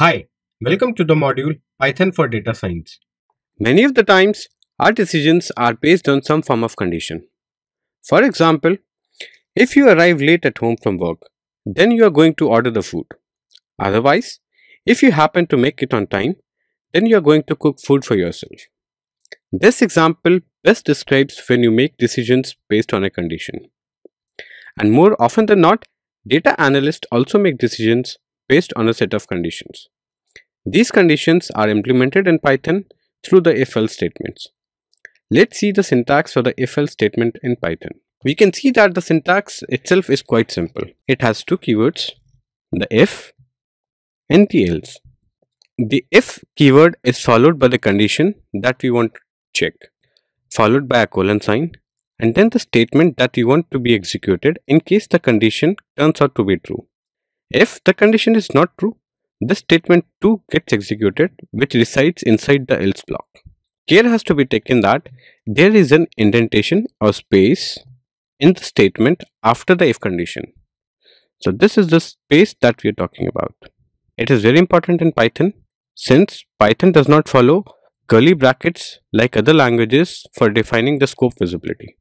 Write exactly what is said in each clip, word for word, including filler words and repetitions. Hi, welcome to the module Python for Data Science. Many of the times, our decisions are based on some form of condition. For example, if you arrive late at home from work, then you are going to order the food. Otherwise, if you happen to make it on time, then you are going to cook food for yourself. This example best describes when you make decisions based on a condition. And more often than not, data analysts also make decisions based on a set of conditions. These conditions are implemented in Python through the if-else statements. Let's see the syntax for the if-else statement in Python. We can see that the syntax itself is quite simple. It has two keywords, the if and the else. The if keyword is followed by the condition that we want to check, followed by a colon sign, and then the statement that we want to be executed in case the condition turns out to be true. If the condition is not true, this statement too gets executed, which resides inside the else block. Care has to be taken that there is an indentation or space in the statement after the if condition. So this is the space that we are talking about. It is very important in Python since Python does not follow curly brackets like other languages for defining the scope visibility.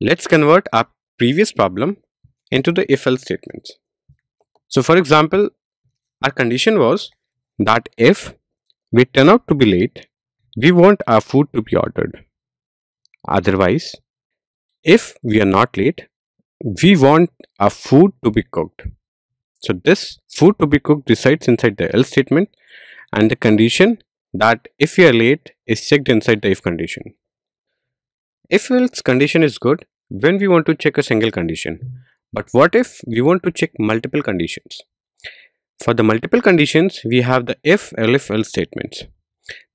Let's convert our previous problem into the if-else statements. So for example, our condition was that if we turn out to be late, we want our food to be ordered. Otherwise, if we are not late, we want our food to be cooked. So this food to be cooked resides inside the else statement, and the condition that if we are late is checked inside the if condition. If else condition is good when we want to check a single condition. But what if we want to check multiple conditions? For the multiple conditions, we have the if, elif, else statements.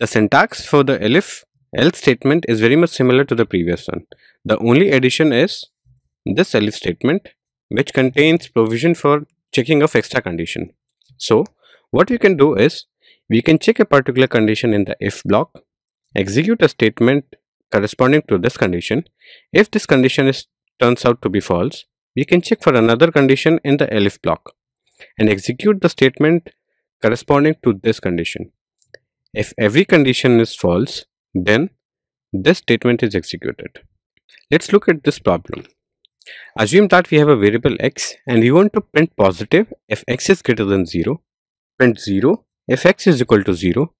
The syntax for the elif, else statement is very much similar to the previous one. The only addition is this elif statement, which contains provision for checking of extra condition. So what we can do is, we can check a particular condition in the if block, execute a statement corresponding to this condition. If this condition is turns out to be false, we can check for another condition in the elif block and execute the statement corresponding to this condition. If every condition is false, then this statement is executed. Let's look at this problem. Assume that we have a variable x and we want to print positive if x is greater than zero, print zero if x is equal to zero,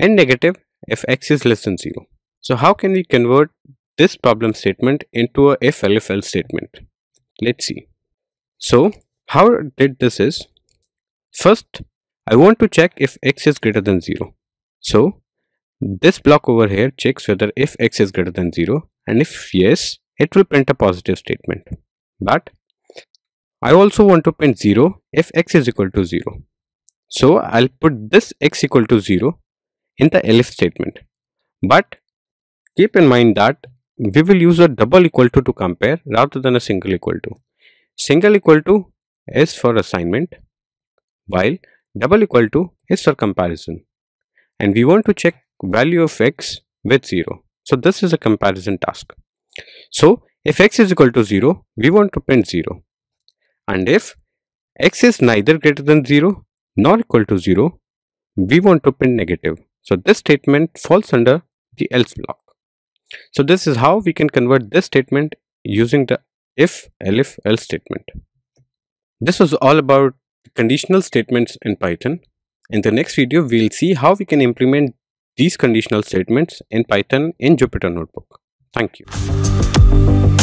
and negative if x is less than zero. So how can we convert this problem statement into a if elif else statement? Let's see. So how did this is, first I want to check if x is greater than zero. So this block over here checks whether if x is greater than zero, and if yes, it will print a positive statement. But I also want to print zero if x is equal to zero. So I'll put this x equal to zero in the elif statement. But keep in mind that we will use a double equal to to compare rather than a single equal to. Single equal to is for assignment, while double equal to is for comparison. And we want to check value of x with zero. So this is a comparison task. So if x is equal to zero, we want to print zero. And if x is neither greater than zero nor equal to zero, we want to print negative. So this statement falls under the else block. So this is how we can convert this statement using the if, elif, else statement. This was all about conditional statements in Python. In the next video, we'll see how we can implement these conditional statements in Python in Jupyter Notebook. Thank you.